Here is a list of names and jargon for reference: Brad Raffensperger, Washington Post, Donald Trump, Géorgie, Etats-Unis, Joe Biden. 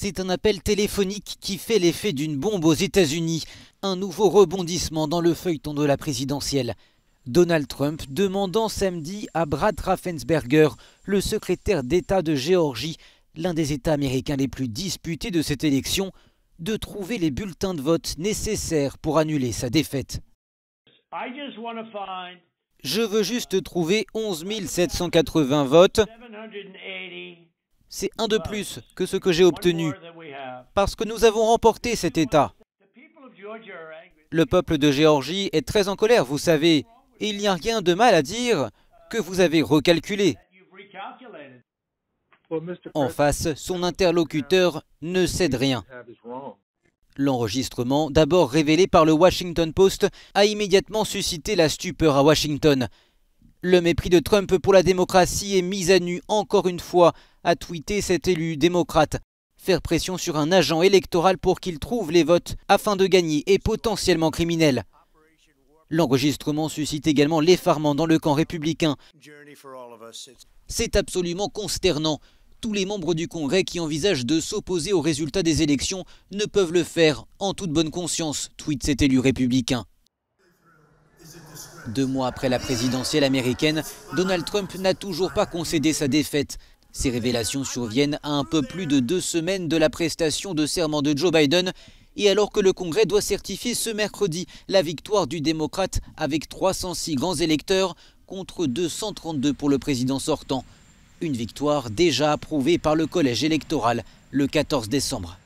C'est un appel téléphonique qui fait l'effet d'une bombe aux États-Unis. Un nouveau rebondissement dans le feuilleton de la présidentielle. Donald Trump demandant samedi à Brad Raffensperger, le secrétaire d'État de Géorgie, l'un des États américains les plus disputés de cette élection, de trouver les bulletins de vote nécessaires pour annuler sa défaite. Je veux juste trouver 11 780 votes. C'est un de plus que ce que j'ai obtenu, parce que nous avons remporté cet État. Le peuple de Géorgie est très en colère, vous savez, et il n'y a rien de mal à dire que vous avez recalculé. En face, son interlocuteur ne cède rien. L'enregistrement, d'abord révélé par le Washington Post, a immédiatement suscité la stupeur à Washington. Le mépris de Trump pour la démocratie est mis à nu encore une fois, a tweeté cet élu démocrate. Faire pression sur un agent électoral pour qu'il trouve les votes afin de gagner est potentiellement criminel. L'enregistrement suscite également l'effarement dans le camp républicain. C'est absolument consternant. Tous les membres du Congrès qui envisagent de s'opposer aux résultats des élections ne peuvent le faire en toute bonne conscience, tweet cet élu républicain. 2 mois après la présidentielle américaine, Donald Trump n'a toujours pas concédé sa défaite. Ces révélations surviennent à un peu plus de 2 semaines de la prestation de serment de Joe Biden et alors que le Congrès doit certifier ce mercredi la victoire du démocrate avec 306 grands électeurs contre 232 pour le président sortant. Une victoire déjà approuvée par le collège électoral le 14 décembre.